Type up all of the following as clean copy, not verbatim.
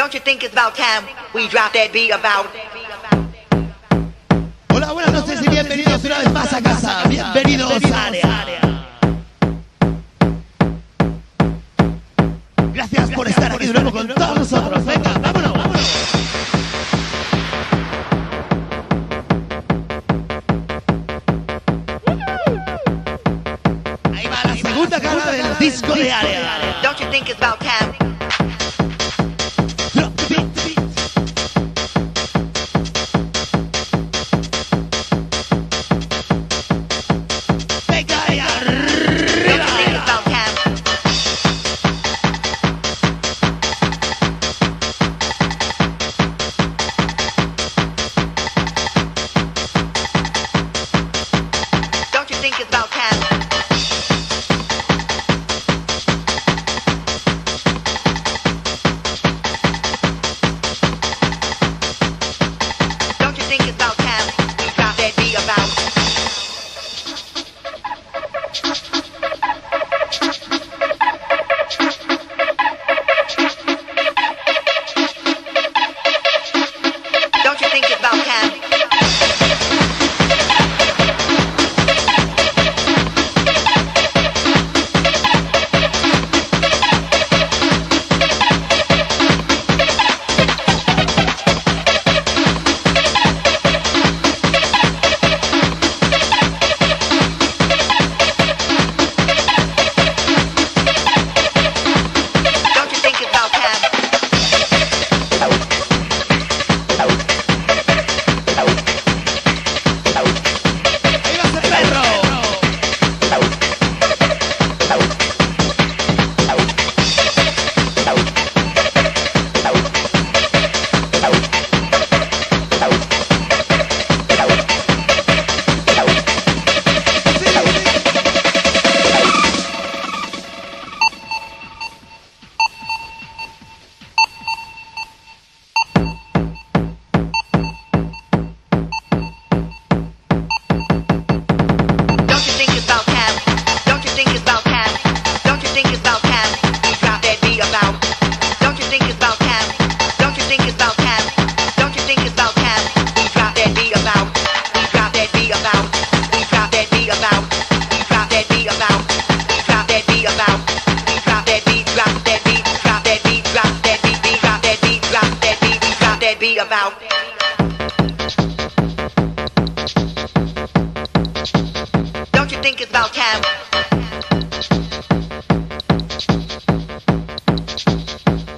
Don't you think it's about time we drop that beat about? Hola, buenas noches y bienvenidos una vez más a casa. Bienvenidos a Area. Gracias por estar aquí de nuevo con todos nosotros. Venga, vámonos, vámonos. Ahí va la segunda cara del disco de Area. Don't you think it's about time?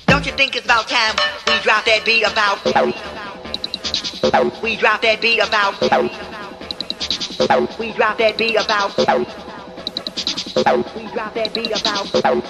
Don't you think it's about time? Don't you think it's about time we drop that beat about? We drop that beat about. We drop that beat about. We drop that beat about.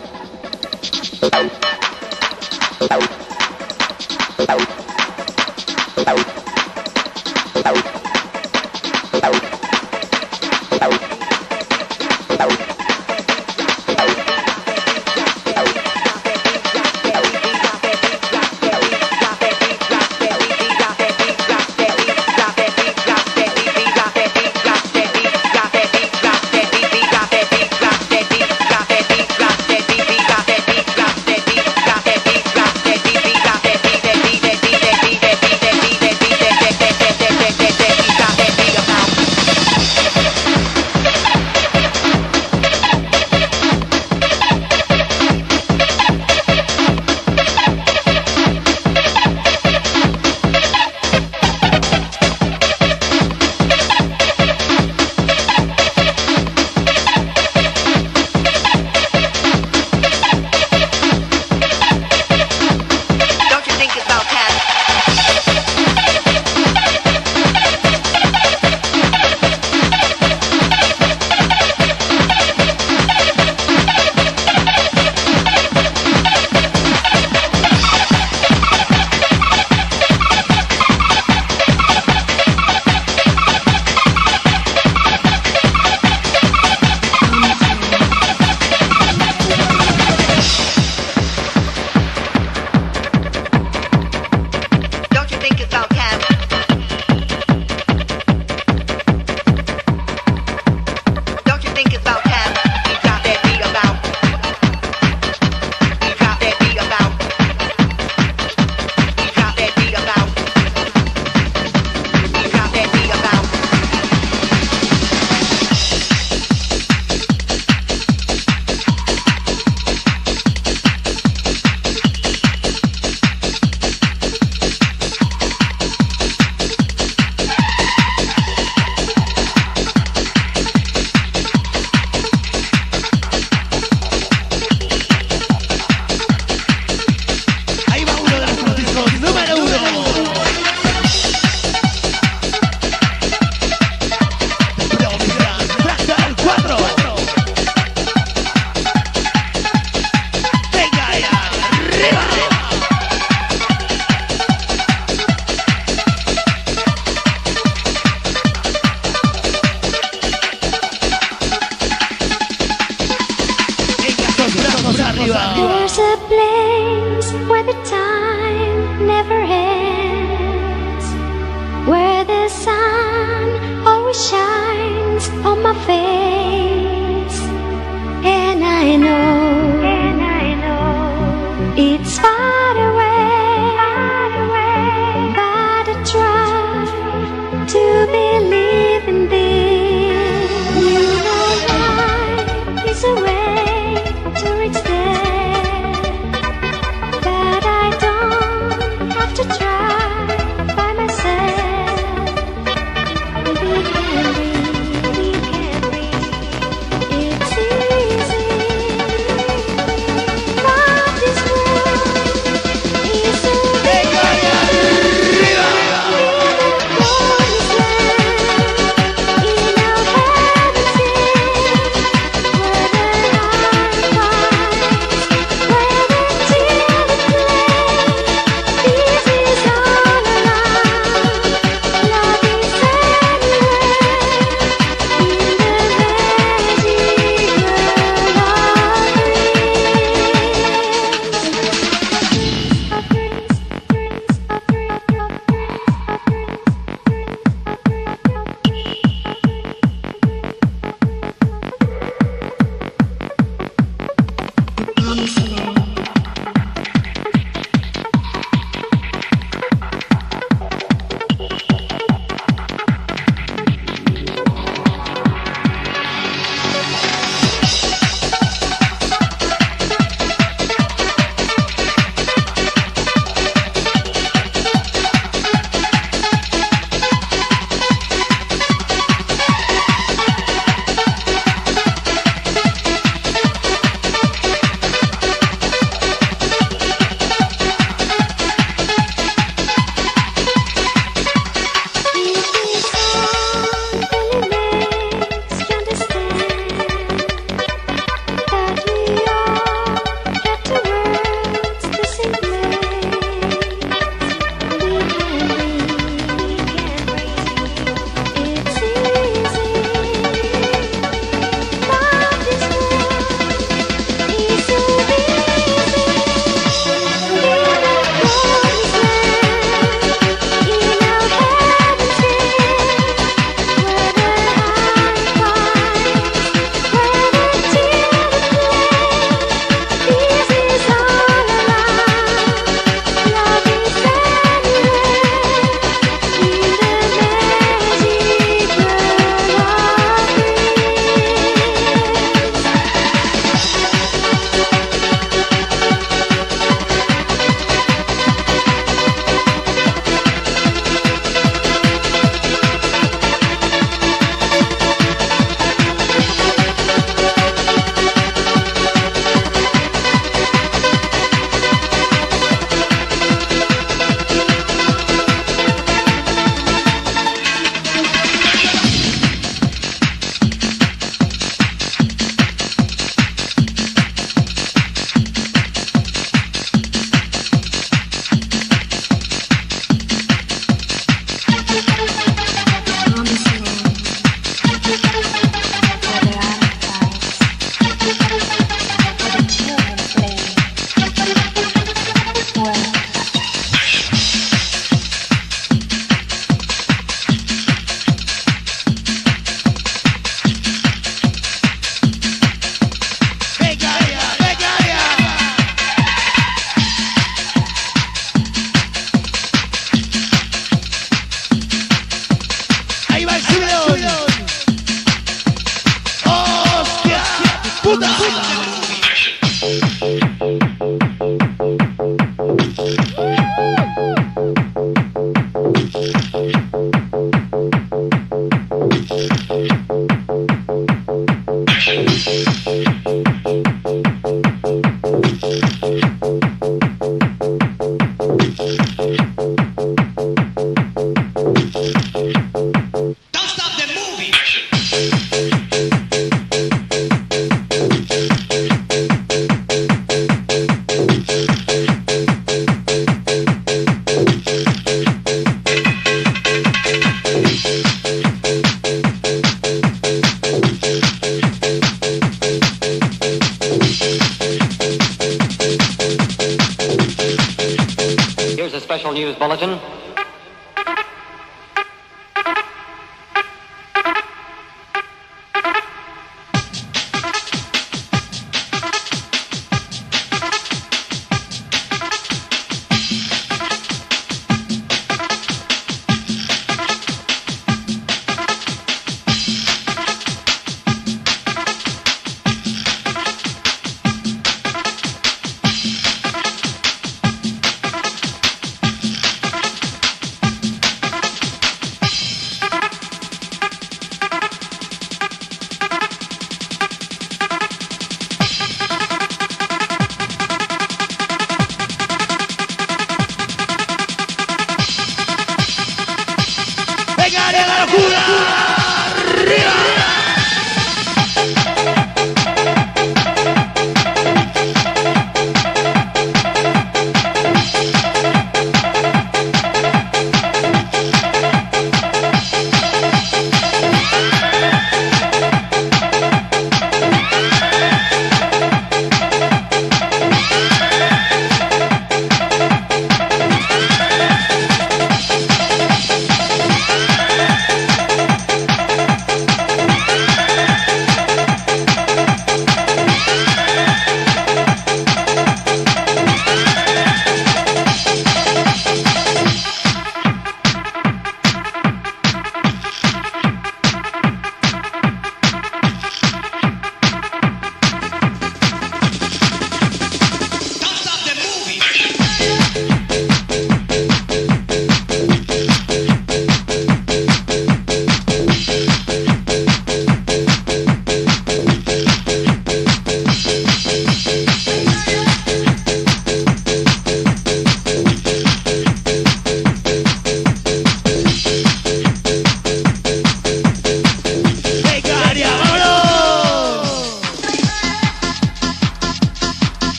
lines on my face, and I know it's far away, but I try to believe in this. You know, life is a way to reach there, but I don't have to try. News bulletin.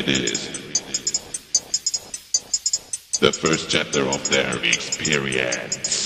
read is the first chapter of their experience.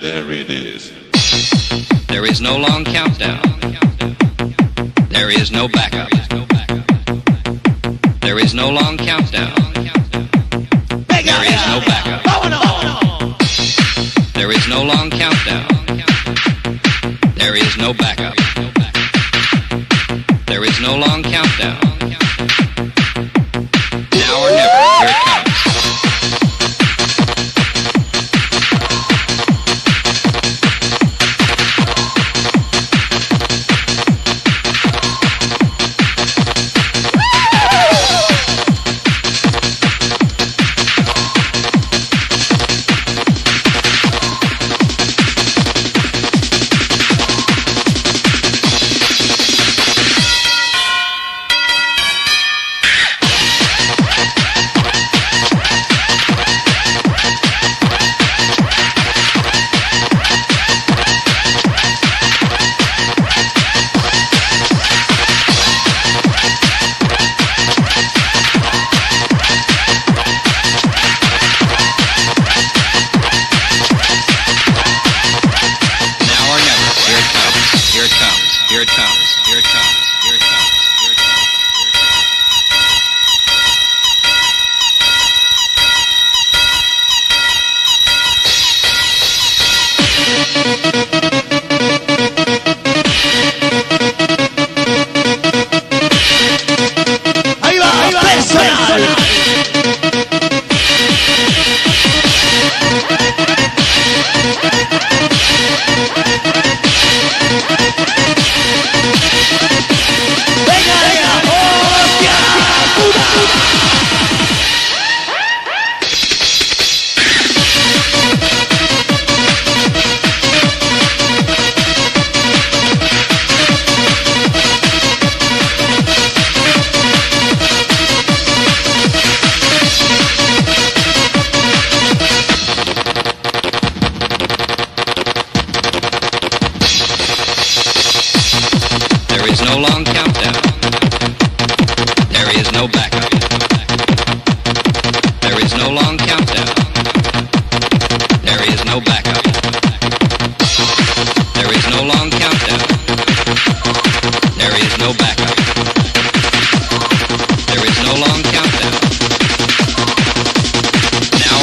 there it is. There is no long countdown. There is no backup. There is no long countdown. There is no backup. There is no long countdown. There is no backup. There is no long countdown. Now or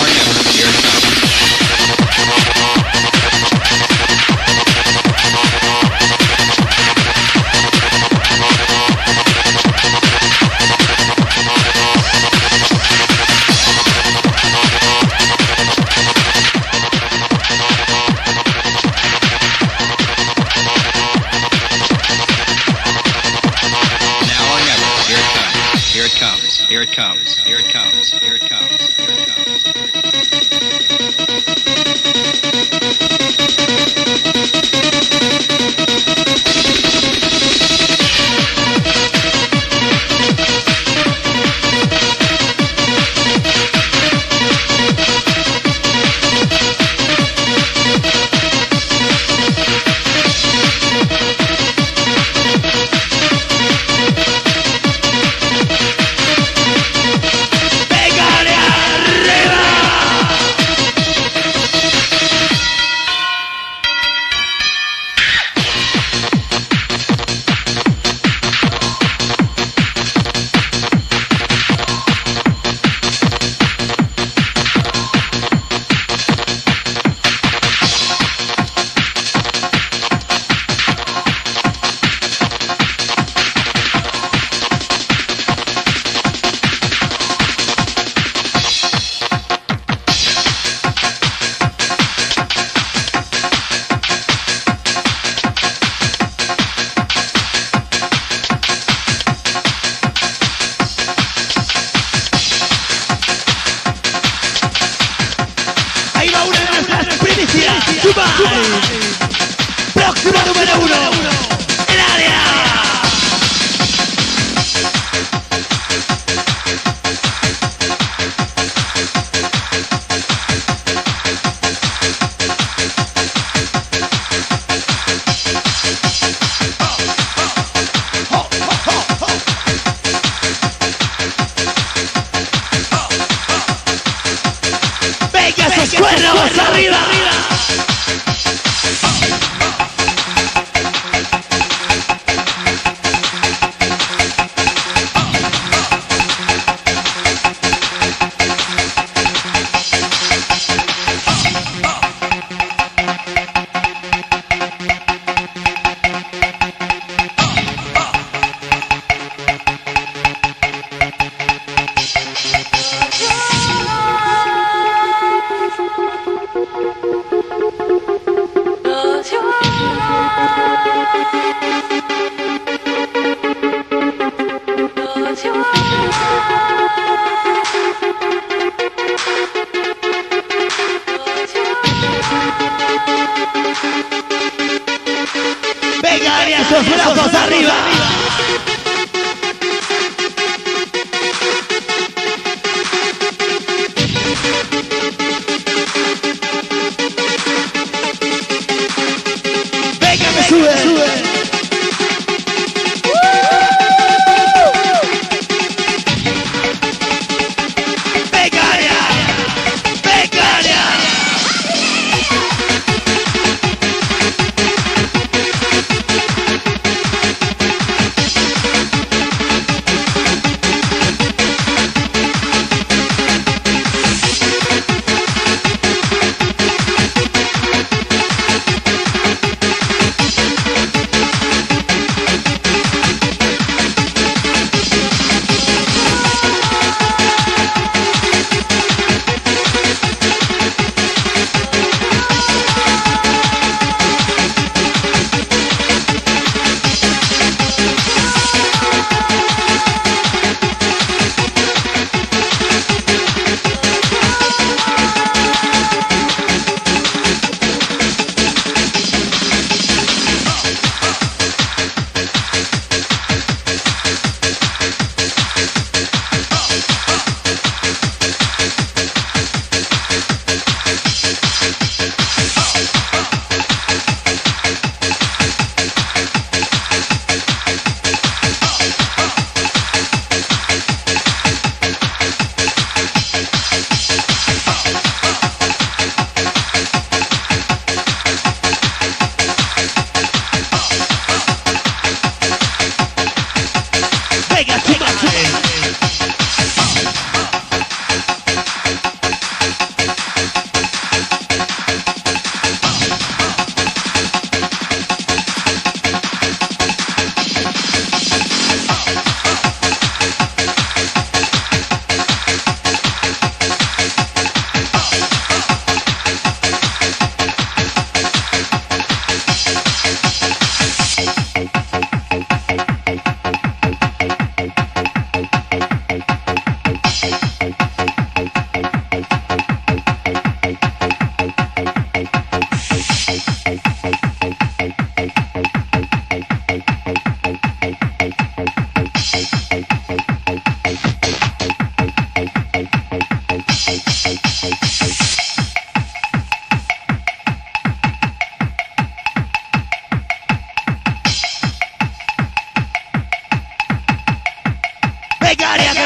never, here it comes.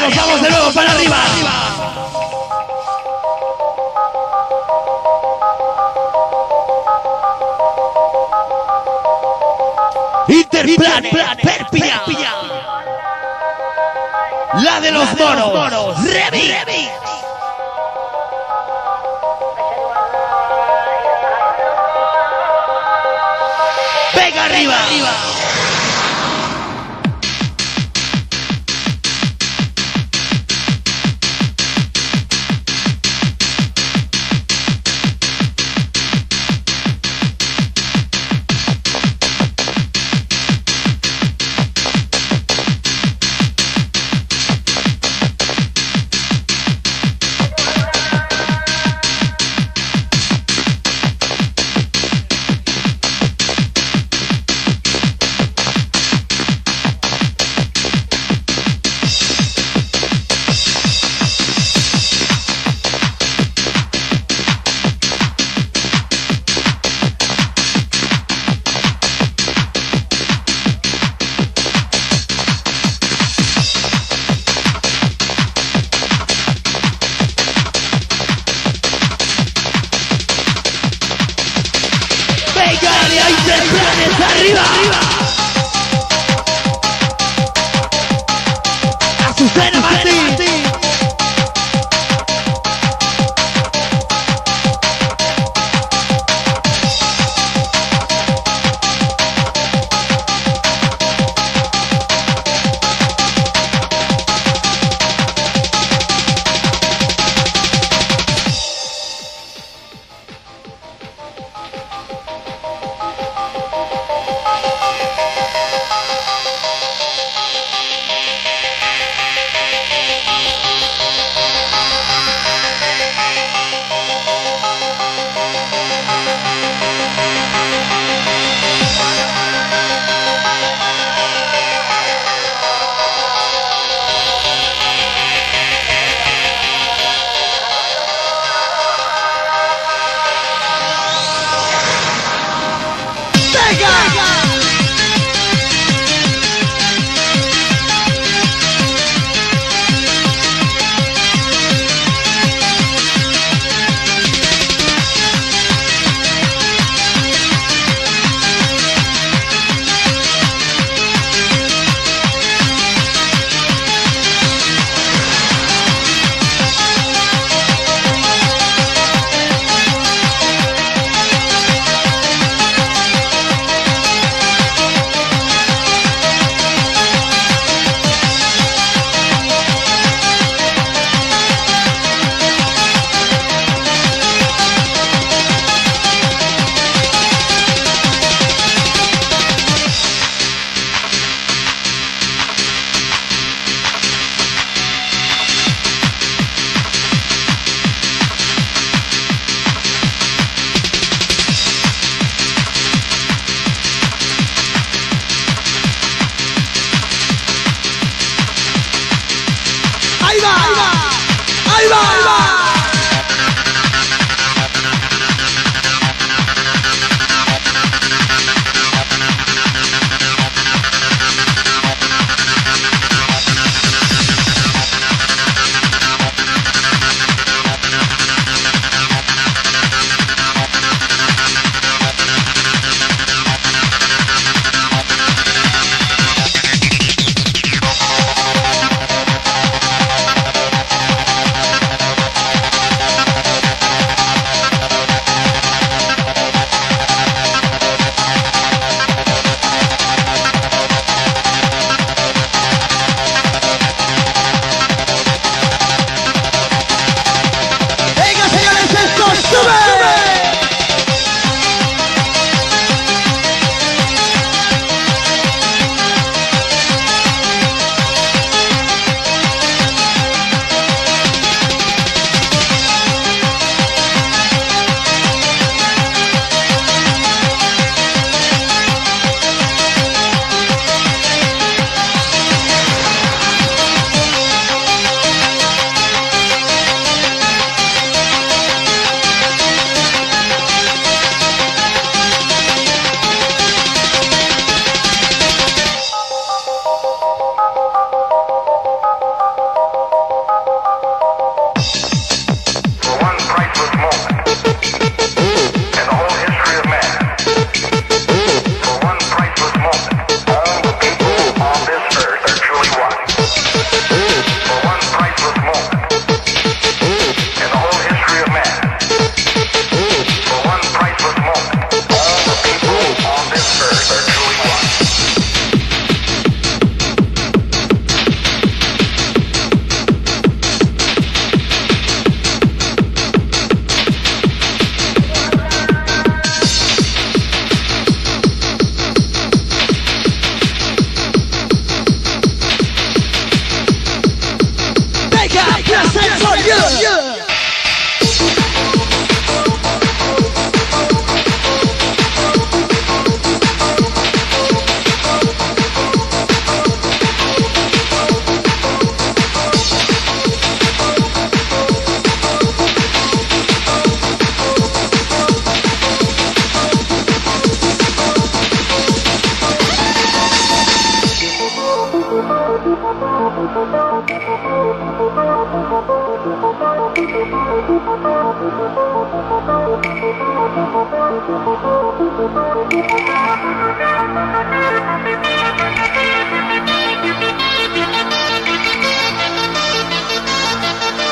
Area, nos vamos de nuevo para arriba. Interplanet, Perpiña, la de los monos, Remix. Venga arriba. ¡Arriba! ¡Azucena Martín!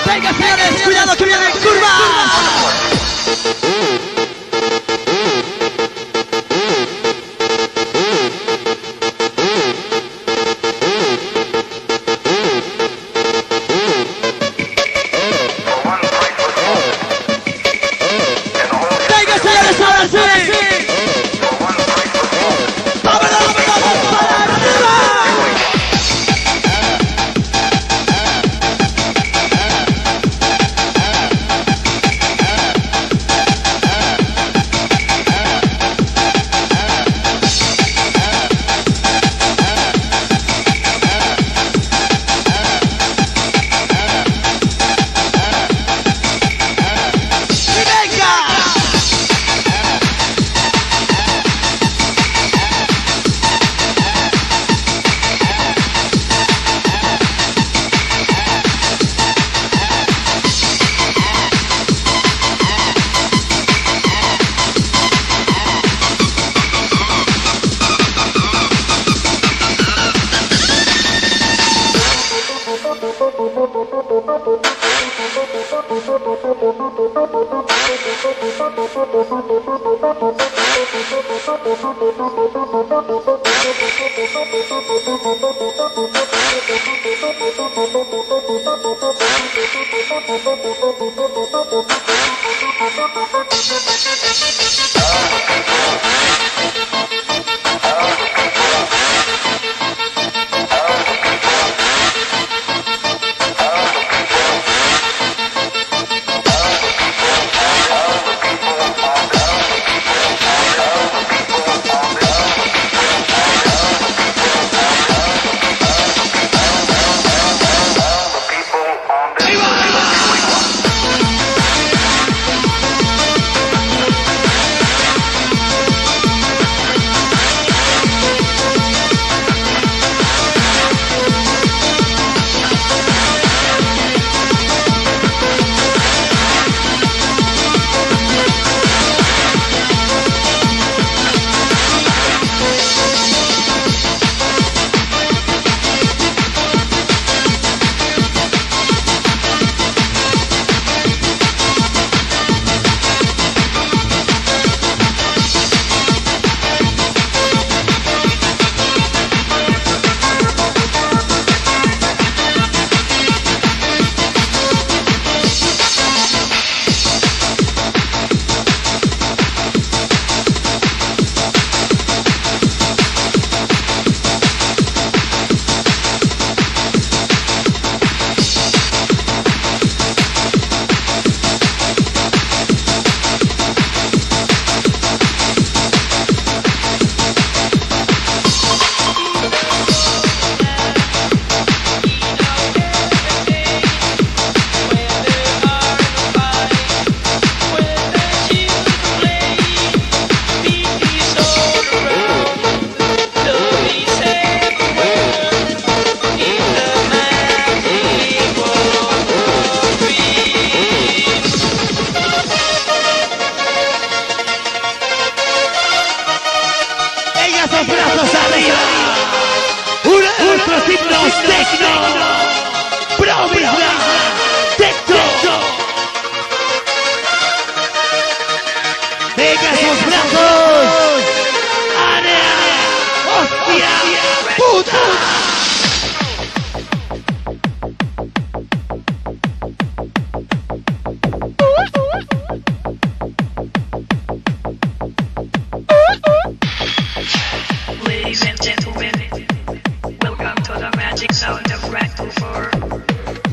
Venga, señores, cuidado que viene curva.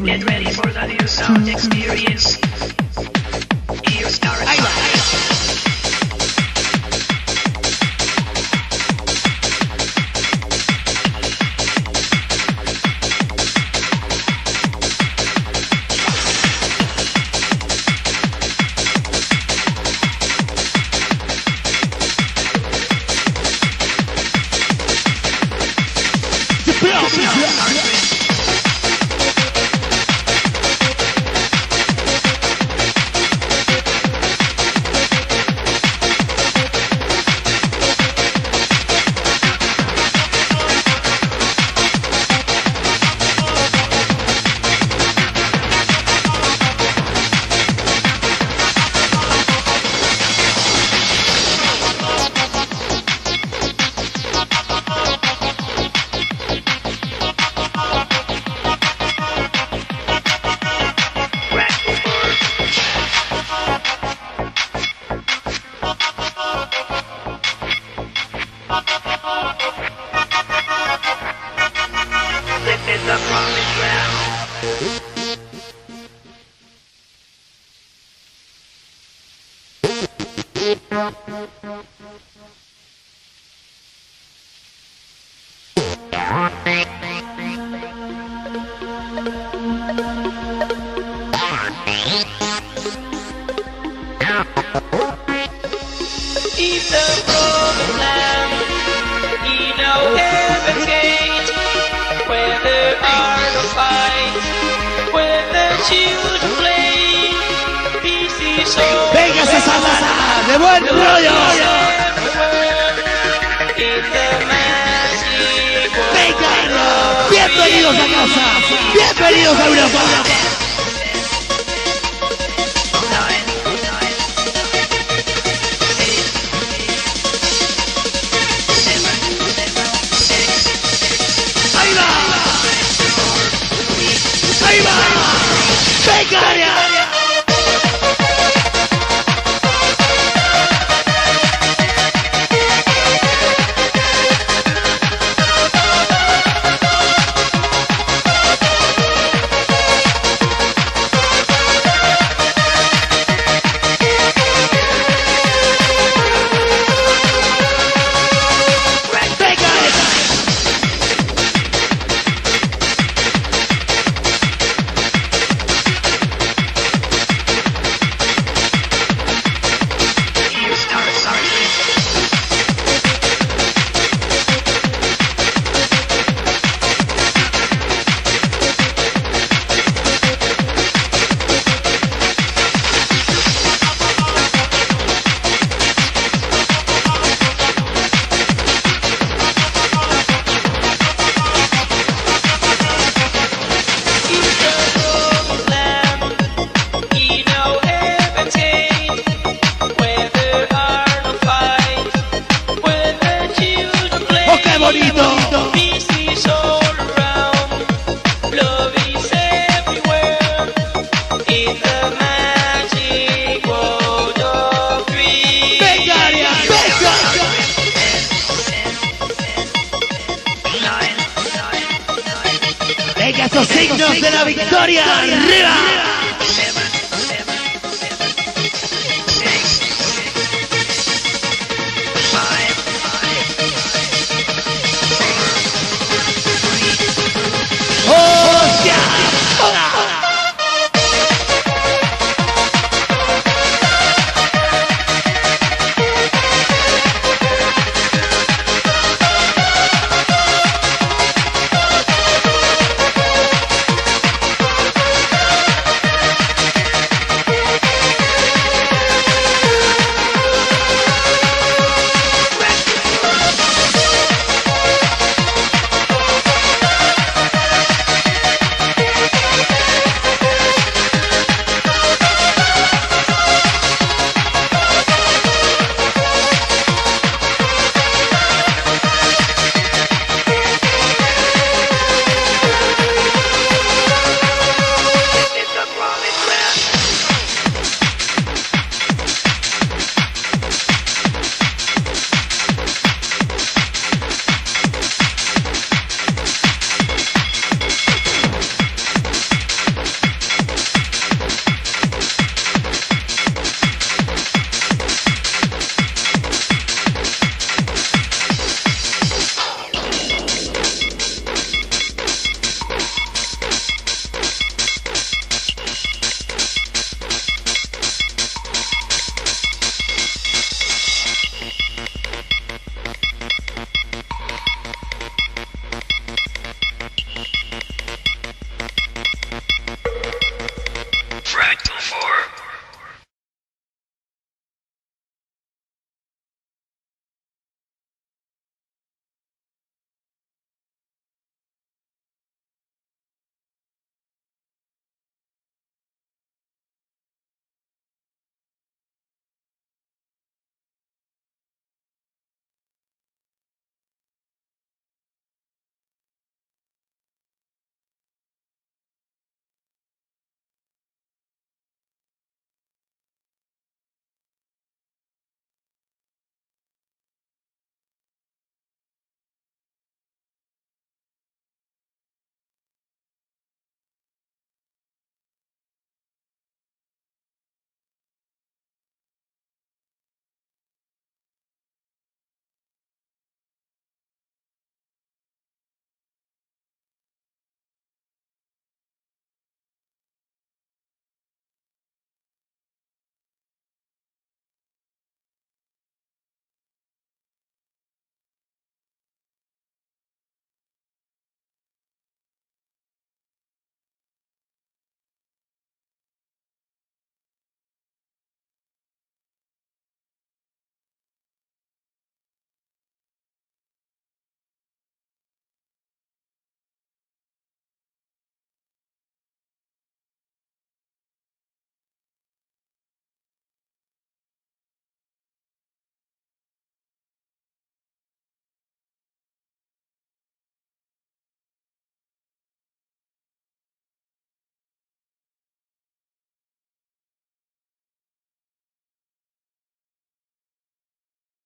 Get ready for the audio sound experience. Signos de la victoria, arriba.